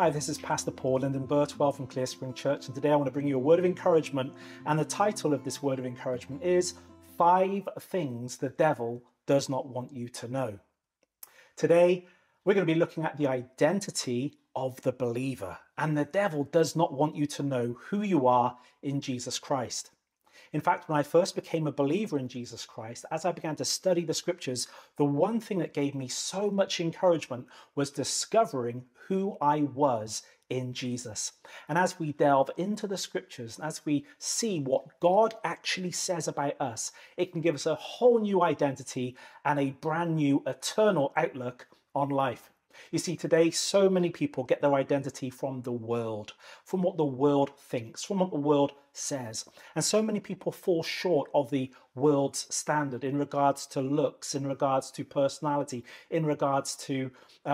Hi, this is Pastor Paul Lyndon Bertwell from Clear Spring Church, and today I want to bring you a word of encouragement. And the title of this word of encouragement is 5 Things the Devil Does Not Want You to Know. Today, we're going to be looking at the identity of the believer, and the devil does not want you to know who you are in Jesus Christ. In fact, when I first became a believer in Jesus Christ, as I began to study the scriptures, the one thing that gave me so much encouragement was discovering who I was in Jesus. And as we delve into the scriptures, and as we see what God actually says about us, it can give us a whole new identity and a brand new eternal outlook on life. You see, today, so many people get their identity from the world, from what the world thinks, from what the world says. And so many people fall short of the world's standard in regards to looks, in regards to personality, in regards to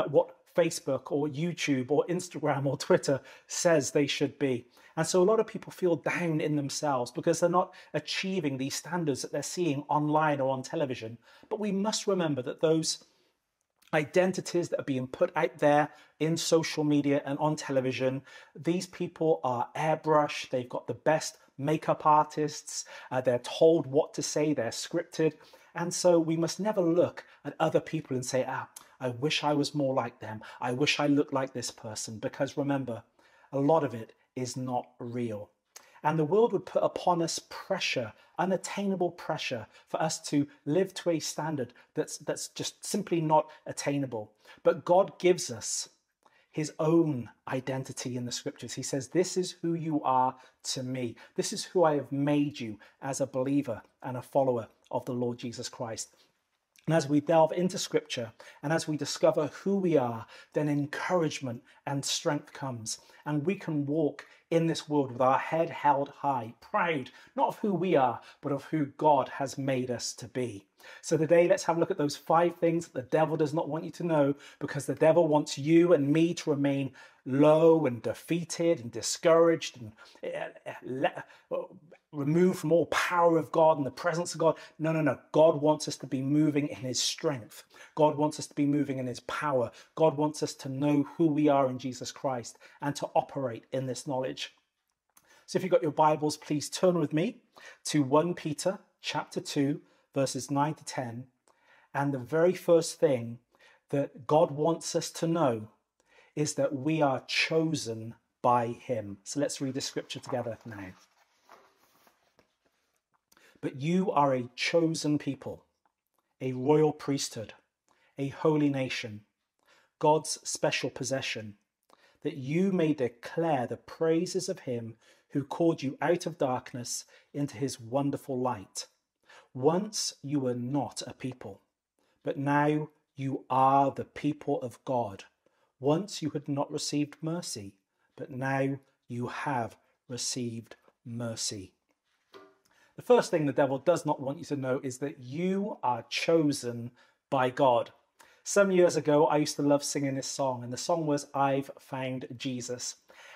what Facebook or YouTube or Instagram or Twitter says they should be. And so a lot of people feel down in themselves because they're not achieving these standards that they're seeing online or on television. But we must remember that those identities that are being put out there in social media and on television, these people are airbrushed, they've got the best makeup artists, they're told what to say, they're scripted. And so we must never look at other people and say, I wish I was more like them, I wish I looked like this person, because remember, a lot of it is not real. And the world would put upon us pressure, unattainable pressure, for us to live to a standard that's just simply not attainable. But God gives us his own identity in the scriptures. He says, this is who you are to me. This is who I have made you as a believer and a follower of the Lord Jesus Christ. And as we delve into scripture and as we discover who we are, then encouragement and strength comes. And we can walk in this world with our head held high, proud, not of who we are, but of who God has made us to be. So today, let's have a look at those 5 things that the devil does not want you to know, because the devil wants you and me to remain low and defeated and discouraged and removed from all power of God and the presence of God. No. God wants us to be moving in his strength. God wants us to be moving in his power. God wants us to know who we are in Jesus Christ and to operate in this knowledge. So if you've got your Bibles, please turn with me to 1 Peter chapter 2, verses 9 to 10. And the very first thing that God wants us to know is that we are chosen by him. So let's read the scripture together now. But you are a chosen people, a royal priesthood, a holy nation, God's special possession, that you may declare the praises of him who called you out of darkness into his wonderful light. Once you were not a people, but now you are the people of God. Once you had not received mercy, but now you have received mercy. The first thing the devil does not want you to know is that you are chosen by God. Some years ago, I used to love singing this song, and the song was, I've Found Jesus.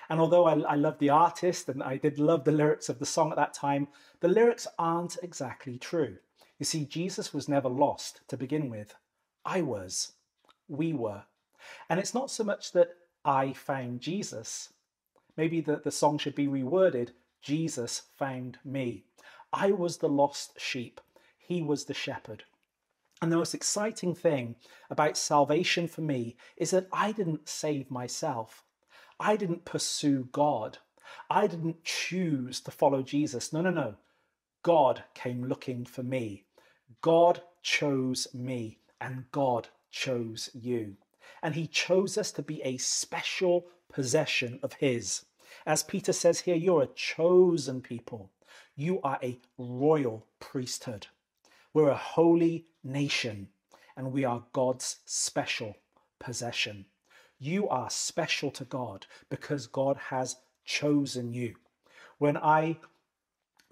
And although I loved the artist and I did love the lyrics of the song at that time, the lyrics aren't exactly true. You see, Jesus was never lost to begin with. I was. We were. And it's not so much that I found Jesus. Maybe the song should be reworded, Jesus found me. I was the lost sheep. He was the shepherd. And the most exciting thing about salvation for me is that I didn't save myself. I didn't pursue God. I didn't choose to follow Jesus. No. God came looking for me. God chose me, and God chose you. And he chose us to be a special possession of his. As Peter says here, you're a chosen people. You are a royal priesthood. We're a holy nation, and we are God's special possession. You are special to God because God has chosen you. When I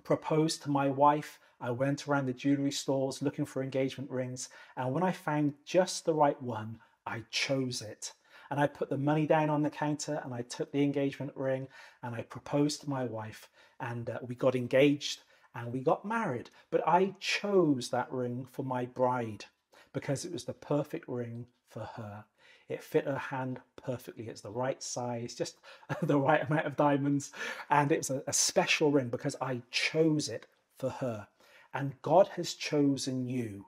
proposed to my wife, I went around the jewelry stores looking for engagement rings, and when I found just the right one, I chose it. And I put the money down on the counter, and I took the engagement ring, and I proposed to my wife, and we got engaged and we got married. But I chose that ring for my bride because it was the perfect ring for her. It fit her hand perfectly. It's the right size, just the right amount of diamonds. And it's a special ring because I chose it for her. And God has chosen you.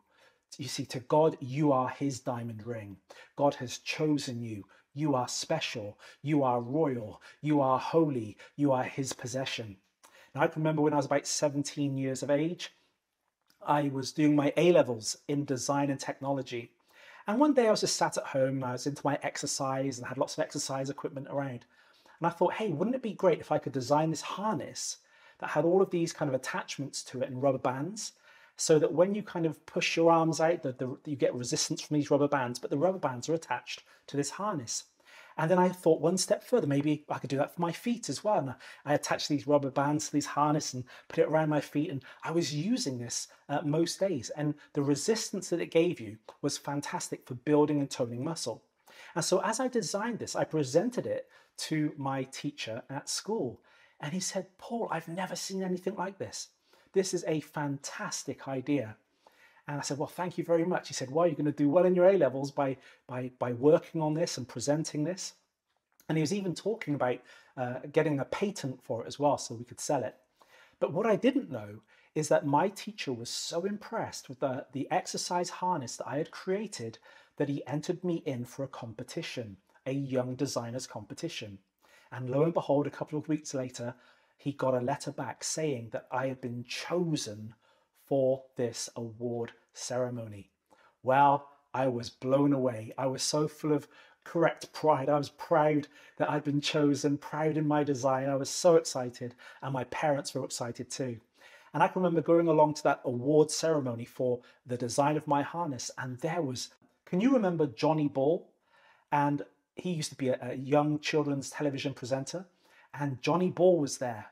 You see, to God, you are his diamond ring. God has chosen you. You are special. You are royal. You are holy. You are his possession. Now, I can remember when I was about 17 years of age, I was doing my A-levels in design and technology. And one day I was just sat at home and I was into my exercise and had lots of exercise equipment around. And I thought, hey, wouldn't it be great if I could design this harness that had all of these kind of attachments to it and rubber bands, so that when you kind of push your arms out, you get resistance from these rubber bands, but the rubber bands are attached to this harness. And then I thought one step further, maybe I could do that for my feet as well. And I attached these rubber bands to these harness and put it around my feet. And I was using this most days. And the resistance that it gave you was fantastic for building and toning muscle. And so as I designed this, I presented it to my teacher at school. And he said, Paul, I've never seen anything like this. This is a fantastic idea. And I said, well, thank you very much. He said, well, you're going to do well in your A-levels by working on this and presenting this. And he was even talking about getting a patent for it as well, so we could sell it. But what I didn't know is that my teacher was so impressed with the exercise harness that I had created that he entered me in for a competition, a young designers competition. And lo and behold, a couple of weeks later, he got a letter back saying that I had been chosen for this award ceremony. Well, I was blown away. I was so full of correct pride. I was proud that I'd been chosen, proud in my design. I was so excited, and my parents were excited too. And I can remember going along to that award ceremony for the design of my harness, and there was, can you remember Johnny Ball? And he used to be a young children's television presenter. And Johnny Ball was there,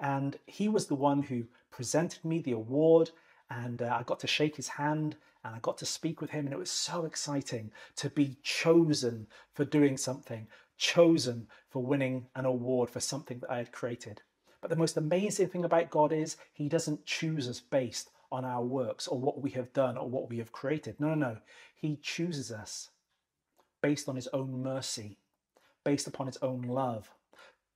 and he was the one who presented me the award, and I got to shake his hand, and I got to speak with him, and it was so exciting to be chosen for doing something, chosen for winning an award for something that I had created. But the most amazing thing about God is he doesn't choose us based on our works or what we have done or what we have created. No, no, no. He chooses us based on his own mercy, based upon his own love,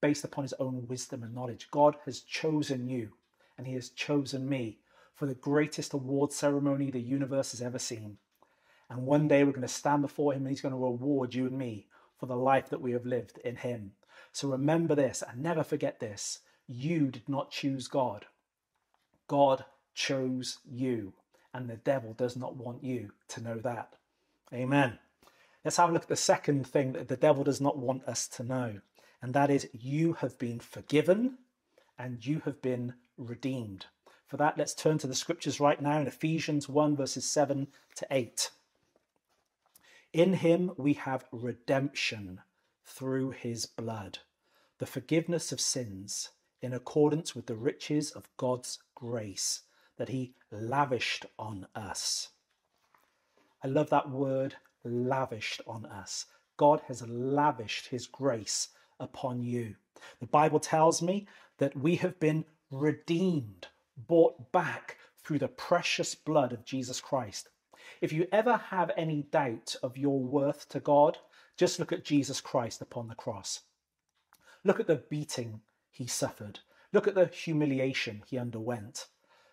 based upon his own wisdom and knowledge. God has chosen you, and he has chosen me for the greatest award ceremony the universe has ever seen. And one day we're going to stand before him, and he's going to reward you and me for the life that we have lived in him. So remember this and never forget this. You did not choose God. God chose you, and the devil does not want you to know that. Amen. Let's have a look at the second thing that the devil does not want us to know. And that is, you have been forgiven and you have been redeemed. For that, let's turn to the scriptures right now in Ephesians 1, verses 7 to 8. In him we have redemption through his blood, the forgiveness of sins, in accordance with the riches of God's grace that he lavished on us. I love that word, lavished on us. God has lavished his grace upon you. The Bible tells me that we have been redeemed, bought back through the precious blood of Jesus Christ. If you ever have any doubt of your worth to God, just look at Jesus Christ upon the cross. Look at the beating he suffered. Look at the humiliation he underwent.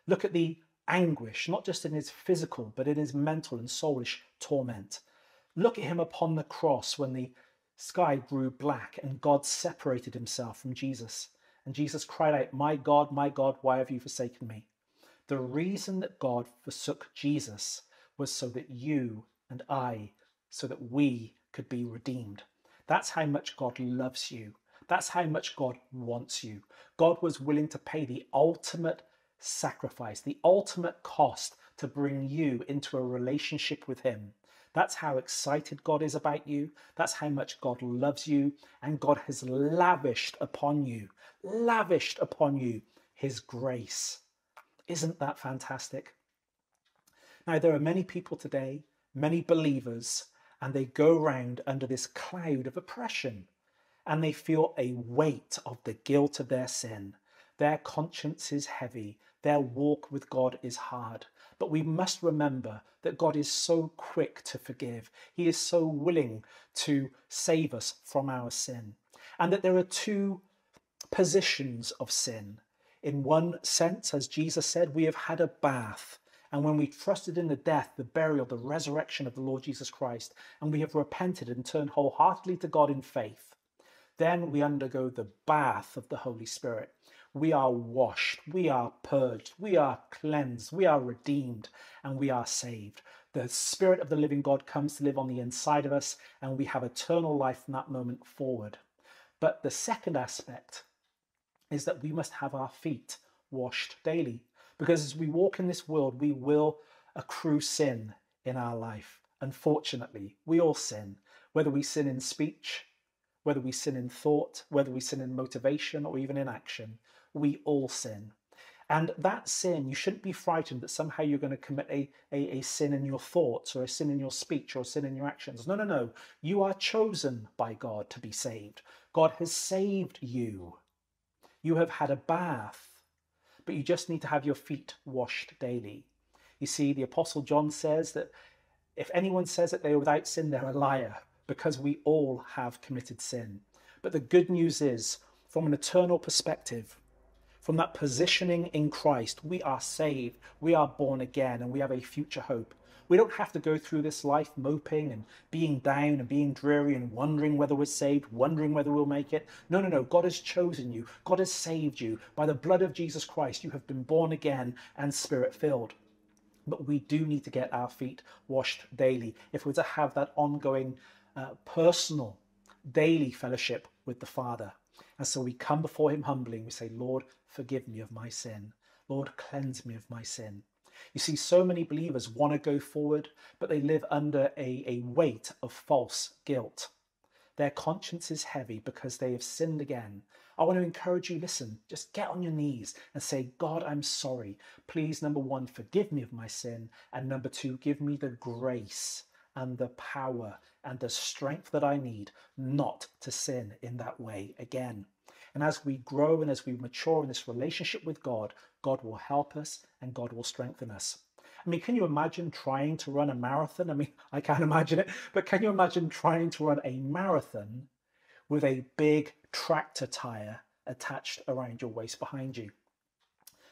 Look at the anguish, not just in his physical, but in his mental and soulish torment. Look at him upon the cross when the sky grew black and God separated himself from Jesus. And Jesus cried out, my God, why have you forsaken me? The reason that God forsook Jesus was so that you and I, so that we could be redeemed. That's how much God loves you. That's how much God wants you. God was willing to pay the ultimate sacrifice, the ultimate cost to bring you into a relationship with him. That's how excited God is about you. That's how much God loves you. And God has lavished upon you his grace. Isn't that fantastic? Now, there are many people today, many believers, and they go round under this cloud of oppression, and they feel a weight of the guilt of their sin. Their conscience is heavy. Their walk with God is hard. But we must remember that God is so quick to forgive. He is so willing to save us from our sin. And that there are two positions of sin. In one sense, as Jesus said, we have had a bath. And when we trusted in the death, the burial, the resurrection of the Lord Jesus Christ, and we have repented and turned wholeheartedly to God in faith, then we undergo the bath of the Holy Spirit. We are washed, we are purged, we are cleansed, we are redeemed, and we are saved. The Spirit of the living God comes to live on the inside of us, and we have eternal life from that moment forward. But the second aspect is that we must have our feet washed daily. Because as we walk in this world, we will accrue sin in our life. Unfortunately, we all sin, whether we sin in speech, whether we sin in thought, whether we sin in motivation or even in action, we all sin. And that sin, you shouldn't be frightened that somehow you're going to commit a sin in your thoughts or a sin in your speech or a sin in your actions. No, no, no. You are chosen by God to be saved. God has saved you. You have had a bath. But you just need to have your feet washed daily. You see, the Apostle John says that if anyone says that they are without sin, they're a liar, because we all have committed sin. But the good news is, from an eternal perspective, from that positioning in Christ, we are saved, we are born again, and we have a future hope. We don't have to go through this life moping and being down and being dreary and wondering whether we're saved, wondering whether we'll make it. No, no, no. God has chosen you. God has saved you. By the blood of Jesus Christ, you have been born again and Spirit-filled. But we do need to get our feet washed daily if we're to have that ongoing personal, daily fellowship with the Father. And so we come before him humbly and we say, Lord, forgive me of my sin. Lord, cleanse me of my sin. You see, so many believers want to go forward, but they live under a weight of false guilt. Their conscience is heavy because they have sinned again. I want to encourage you, listen, just get on your knees and say, God, I'm sorry. Please, number one, forgive me of my sin. And number two, give me the grace and the power and the strength that I need not to sin in that way again. And as we grow and as we mature in this relationship with God, God will help us and God will strengthen us. I mean, can you imagine trying to run a marathon? I mean, I can't imagine it, but can you imagine trying to run a marathon with a big tractor tire attached around your waist behind you?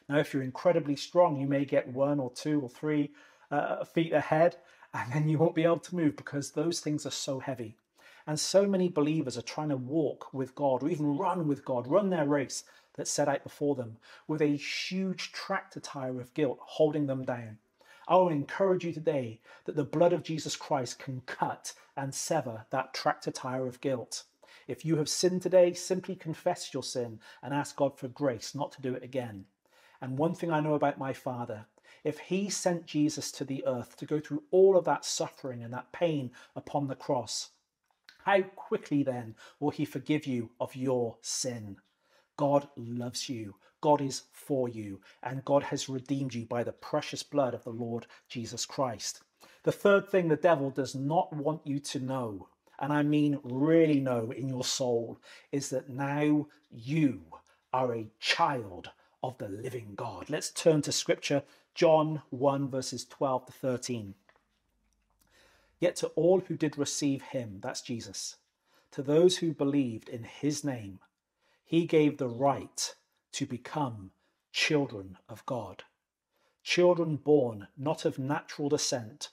Now, if you're incredibly strong, you may get 1 or 2 or 3 feet ahead, and then you won't be able to move because those things are so heavy. And so many believers are trying to walk with God or even run with God, run their race that's set out before them with a huge tractor tire of guilt holding them down. I will encourage you today that the blood of Jesus Christ can cut and sever that tractor tire of guilt. If you have sinned today, simply confess your sin and ask God for grace not to do it again. And one thing I know about my Father, if he sent Jesus to the earth to go through all of that suffering and that pain upon the cross, how quickly then will he forgive you of your sin? God loves you. God is for you. And God has redeemed you by the precious blood of the Lord Jesus Christ. The third thing the devil does not want you to know, and I mean really know in your soul, is that now you are a child of the living God. Let's turn to Scripture, John 1, verses 12 to 13. Yet to all who did receive him, that's Jesus, to those who believed in his name, he gave the right to become children of God, children born not of natural descent,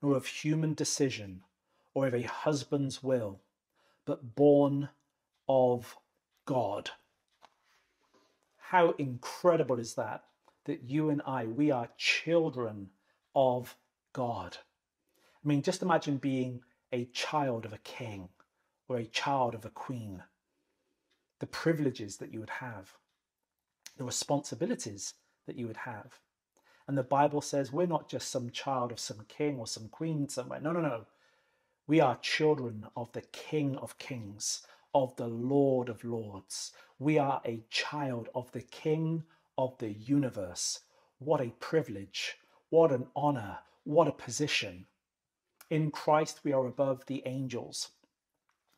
nor of human decision, or of a husband's will, but born of God. How incredible is that, that you and I, we are children of God. I mean, just imagine being a child of a king or a child of a queen. The privileges that you would have, the responsibilities that you would have. And the Bible says we're not just some child of some king or some queen somewhere. No, no, no. We are children of the King of Kings, of the Lord of Lords. We are a child of the King of the universe. What a privilege. What an honor. What a position. In Christ, we are above the angels.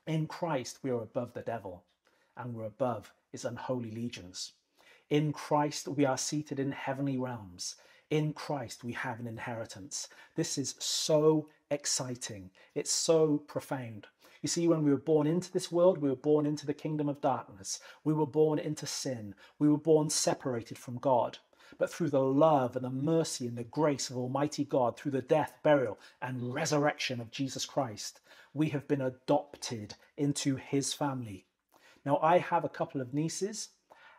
In Christ, we are above the devil. And we're above his unholy legions. In Christ, we are seated in heavenly realms. in Christ, we have an inheritance. This is so exciting. It's so profound. You see, when we were born into this world, we were born into the kingdom of darkness. We were born into sin. We were born separated from God. But through the love and the mercy and the grace of Almighty God, through the death, burial, and resurrection of Jesus Christ, we have been adopted into his family. Now, I have a couple of nieces,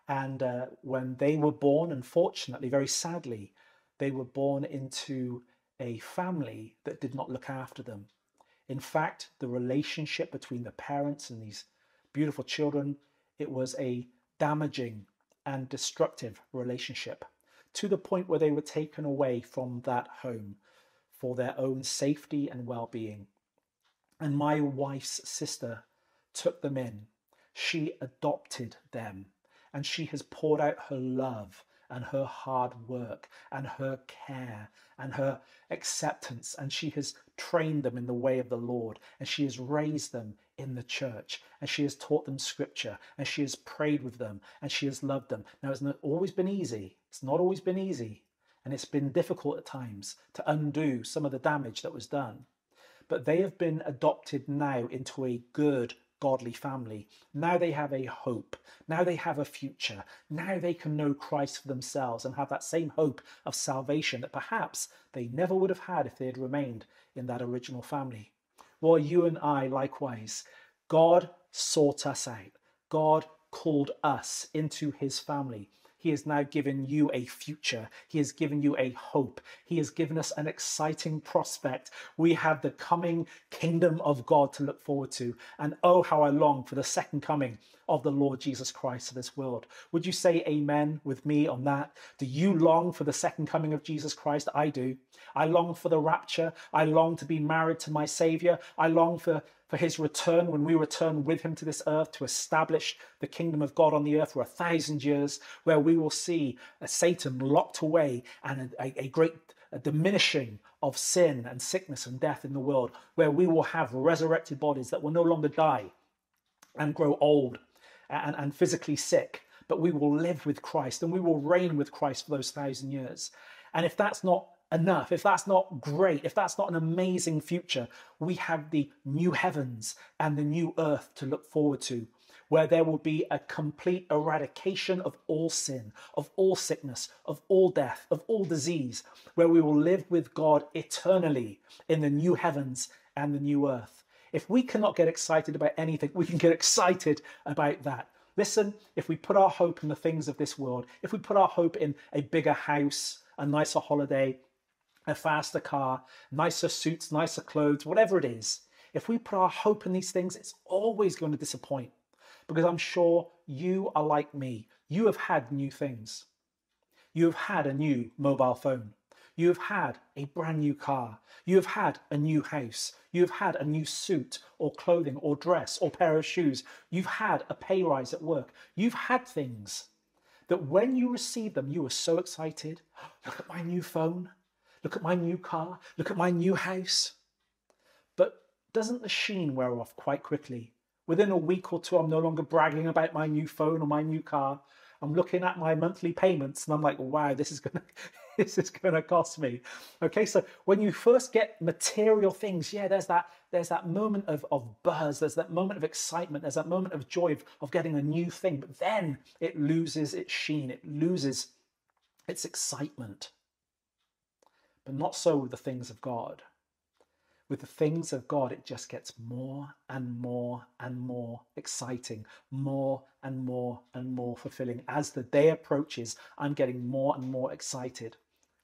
and when they were born, unfortunately, very sadly, they were born into a family that did not look after them. In fact, the relationship between the parents and these beautiful children, it was a damaging and destructive relationship, to the point where they were taken away from that home for their own safety and well-being. And my wife's sister took them in. She adopted them, and she has poured out her love and her hard work and her care and her acceptance, and she has trained them in the way of the Lord, and she has raised them in the church, and she has taught them scripture, and she has prayed with them, and she has loved them. Now, it's not always been easy. It's not always been easy, and it's been difficult at times to undo some of the damage that was done. But they have been adopted now into a good, godly family. Now they have a hope. Now they have a future. Now they can know Christ for themselves and have that same hope of salvation that perhaps they never would have had if they had remained in that original family. Well, you and I, likewise, God sought us out. God called us into his family. He has now given you a future. He has given you a hope. He has given us an exciting prospect. We have the coming kingdom of God to look forward to. And oh, how I long for the second coming of the Lord Jesus Christ to this world. Would you say amen with me on that? Do you long for the second coming of Jesus Christ? I do. I long for the rapture. I long to be married to my Savior. I long for his return, when we return with him to this earth to establish the kingdom of God on the earth for 1,000 years, where we will see Satan locked away and a great diminishing of sin and sickness and death in the world, where we will have resurrected bodies that will no longer die and grow old and physically sick, but we will live with Christ and we will reign with Christ for those 1,000 years. And if that's not enough, if that's not great, if that's not an amazing future, we have the new heavens and the new earth to look forward to, where there will be a complete eradication of all sin, of all sickness, of all death, of all disease, where we will live with God eternally in the new heavens and the new earth. If we cannot get excited about anything, we can get excited about that. Listen, if we put our hope in the things of this world, if we put our hope in a bigger house, a nicer holiday, a faster car, nicer suits, nicer clothes, whatever it is, if we put our hope in these things, it's always going to disappoint, because I'm sure you are like me. You have had new things. You have had a new mobile phone. You have had a brand new car. You have had a new house. You have had a new suit or clothing or dress or pair of shoes. You've had a pay rise at work. You've had things that when you received them, you were so excited. Look at my new phone. Look at my new car, look at my new house. But doesn't the sheen wear off quite quickly? Within a week or two, I'm no longer bragging about my new phone or my new car. I'm looking at my monthly payments and I'm like, wow, this is gonna cost me. Okay, so when you first get material things, yeah, there's that moment of buzz, there's that moment of excitement, there's that moment of joy of getting a new thing, but then it loses its sheen, it loses its excitement. But not so with the things of God. With the things of God, it just gets more and more and more exciting, more and more and more fulfilling. As the day approaches, I'm getting more and more excited.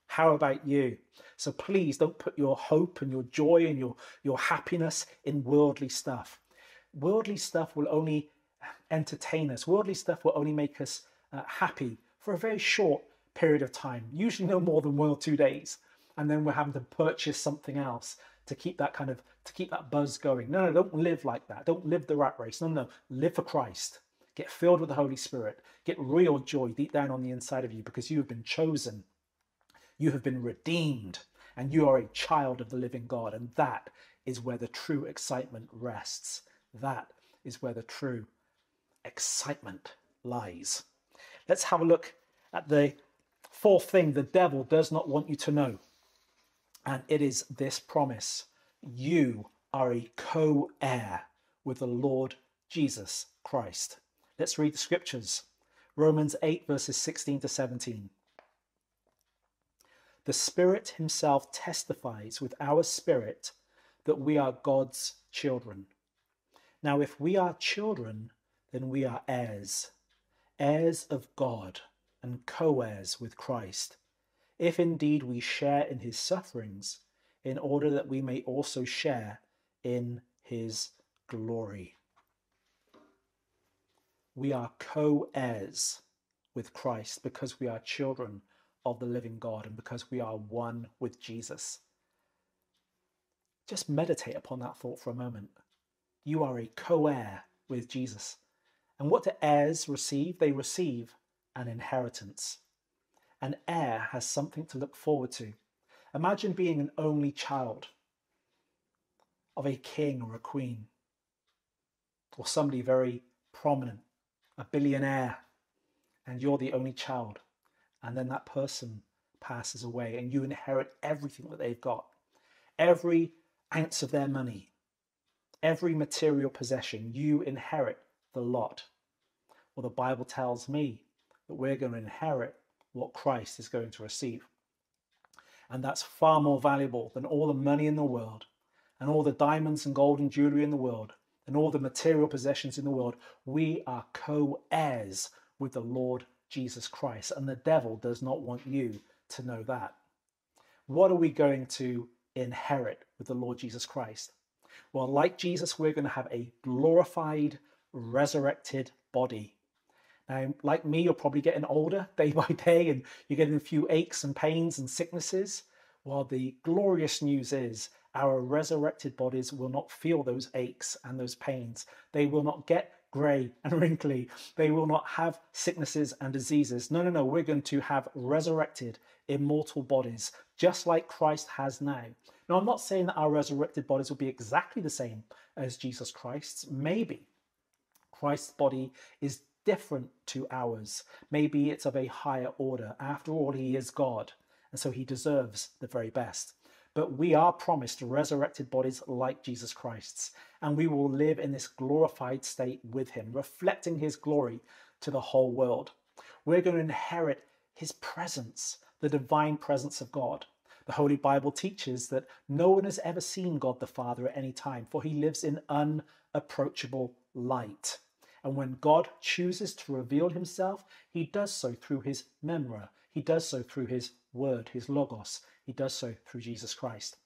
How about you? So please don't put your hope and your joy and your happiness in worldly stuff. Worldly stuff will only entertain us. Worldly stuff will only make us happy for a very short period of time, usually no more than 1 or 2 days. And then we're having to purchase something else to keep that buzz going. No, don't live like that. Don't live the rat race. No, live for Christ. Get filled with the Holy Spirit. Get real joy deep down on the inside of you, because you have been chosen. You have been redeemed, and you are a child of the living God. And that is where the true excitement rests. That is where the true excitement lies. Let's have a look at the fourth thing the devil does not want you to know, and it is this promise. You are a co-heir with the Lord Jesus Christ. Let's read the scriptures. Romans 8, verses 16 to 17. The Spirit himself testifies with our spirit that we are God's children. Now, if we are children, then we are heirs, heirs of God and co-heirs with Christ, if indeed we share in his sufferings, in order that we may also share in his glory. We are co-heirs with Christ because we are children of the living God and because we are one with Jesus. Just meditate upon that thought for a moment. You are a co-heir with Jesus. And what do heirs receive? They receive an inheritance. An heir has something to look forward to. Imagine being an only child of a king or a queen, or somebody very prominent, a billionaire, and you're the only child. And then that person passes away and you inherit everything that they've got. Every ounce of their money, every material possession, you inherit the lot. Well, the Bible tells me that we're going to inherit what Christ is going to receive. And that's far more valuable than all the money in the world and all the diamonds and gold and jewelry in the world and all the material possessions in the world. We are co-heirs with the Lord Jesus Christ, and the devil does not want you to know that. What are we going to inherit with the Lord Jesus Christ? Well, like Jesus, we're going to have a glorified, resurrected body. Now, like me, you're probably getting older day by day and you're getting a few aches and pains and sicknesses. Well, the glorious news is our resurrected bodies will not feel those aches and those pains. They will not get grey and wrinkly. They will not have sicknesses and diseases. No, no, no. We're going to have resurrected, immortal bodies, just like Christ has now. Now, I'm not saying that our resurrected bodies will be exactly the same as Jesus Christ's. Maybe Christ's body is different to ours. Maybe it's of a higher order. After all, he is God, and so he deserves the very best. But we are promised resurrected bodies like Jesus Christ's, and we will live in this glorified state with him, reflecting his glory to the whole world. We're going to inherit his presence, the divine presence of God. The Holy Bible teaches that no one has ever seen God the Father at any time, for he lives in unapproachable light. And when God chooses to reveal himself, he does so through his memra. He does so through his word, his logos. He does so through Jesus Christ.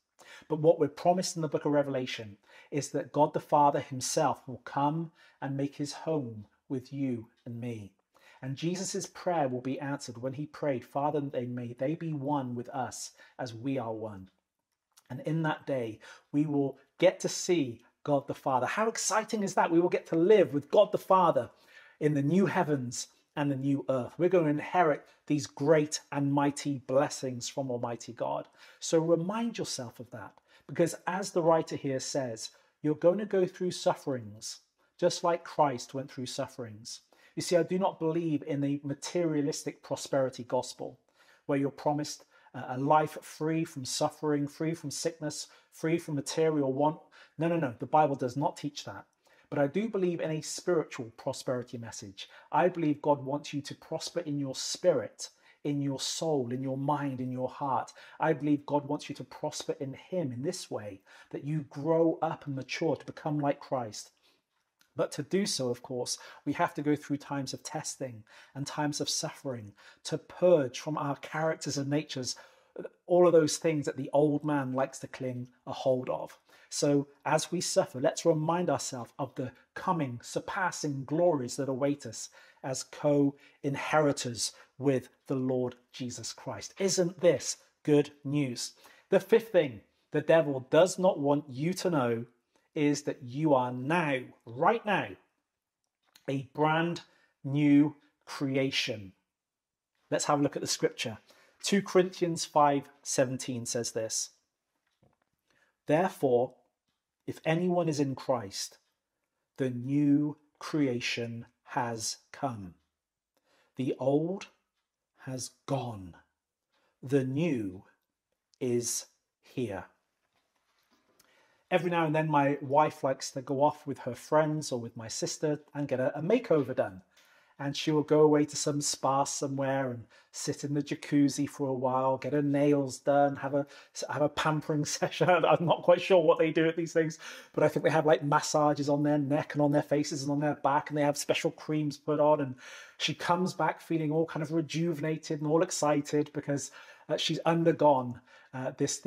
But what we're promised in the book of Revelation is that God the Father himself will come and make his home with you and me. And Jesus' prayer will be answered when he prayed, Father, may they be one with us as we are one. And in that day, we will get to see God the Father. How exciting is that? We will get to live with God the Father in the new heavens and the new earth. We're going to inherit these great and mighty blessings from Almighty God. So remind yourself of that, because as the writer here says, you're going to go through sufferings, just like Christ went through sufferings. You see, I do not believe in the materialistic prosperity gospel, where you're promised a life free from suffering, free from sickness, free from material want. No, no, no. The Bible does not teach that. But I do believe in a spiritual prosperity message. I believe God wants you to prosper in your spirit, in your soul, in your mind, in your heart. I believe God wants you to prosper in him in this way, that you grow up and mature to become like Christ. But to do so, of course, we have to go through times of testing and times of suffering to purge from our characters and natures all of those things that the old man likes to cling a hold of. So as we suffer, let's remind ourselves of the coming, surpassing glories that await us as co-inheritors with the Lord Jesus Christ. Isn't this good news? The fifth thing the devil does not want you to know is that you are now, right now, a brand new creation. Let's have a look at the scripture. 2 Corinthians 5:17 says this. Therefore, if anyone is in Christ, the new creation has come. The old has gone the new is here. Every now and then my wife likes to go off with her friends or with my sister and get a makeover done. And she will go away to some spa somewhere and sit in the jacuzzi for a while, get her nails done, have a pampering session. I'm not quite sure what they do at these things, but I think they have like massages on their neck and on their faces and on their back, and they have special creams put on. And she comes back feeling all kind of rejuvenated and all excited because she's undergone this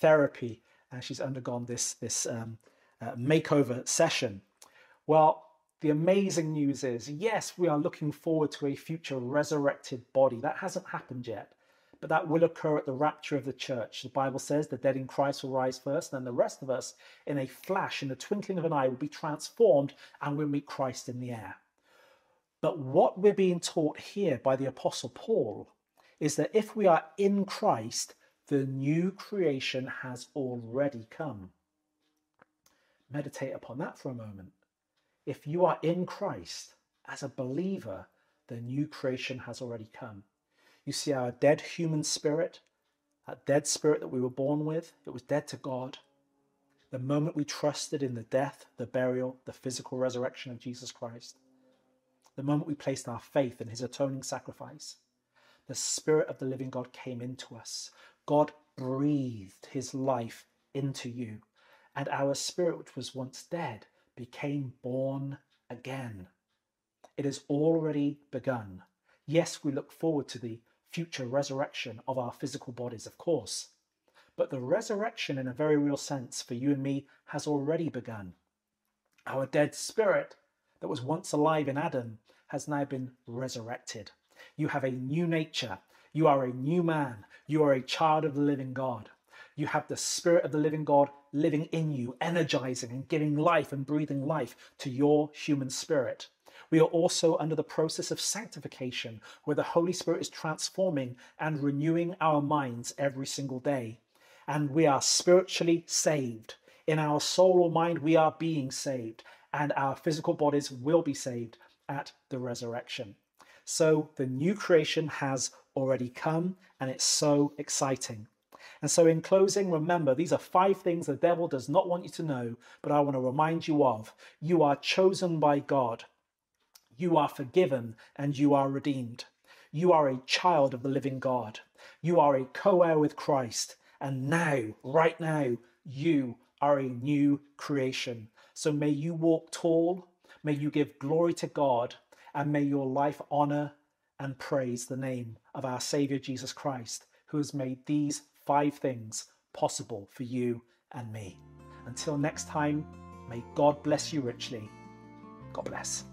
therapy, and she's undergone this makeover session. Well, the amazing news is, yes, we are looking forward to a future resurrected body. That hasn't happened yet, but that will occur at the rapture of the church. The Bible says the dead in Christ will rise first, and then the rest of us, in a flash, in the twinkling of an eye, will be transformed, and we'll meet Christ in the air. But what we're being taught here by the Apostle Paul is that if we are in Christ, the new creation has already come. Meditate upon that for a moment. If you are in Christ as a believer, the new creation has already come. You see, our dead human spirit, that dead spirit that we were born with, it was dead to God. The moment we trusted in the death, the burial, the physical resurrection of Jesus Christ, the moment we placed our faith in his atoning sacrifice, the Spirit of the living God came into us. God breathed his life into you, and our spirit, which was once dead, became born again. It has already begun. Yes, we look forward to the future resurrection of our physical bodies, of course, but the resurrection in a very real sense for you and me has already begun. Our dead spirit that was once alive in Adam has now been resurrected. You have a new nature. You are a new man. You are a child of the living God. You have the Spirit of the living God living in you, energizing and giving life and breathing life to your human spirit. We are also under the process of sanctification, where the Holy Spirit is transforming and renewing our minds every single day. And we are spiritually saved. In our soul or mind, we are being saved, and our physical bodies will be saved at the resurrection. So the new creation has already come, and it's so exciting. And so in closing, remember, these are 5 things the devil does not want you to know, but I want to remind you of. You are chosen by God. You are forgiven, and you are redeemed. You are a child of the living God. You are a co-heir with Christ. And now, right now, you are a new creation. So may you walk tall. May you give glory to God. And may your life honor and praise the name of our Savior, Jesus Christ, who has made these 5 things possible for you and me. Until next time, may God bless you richly. God bless.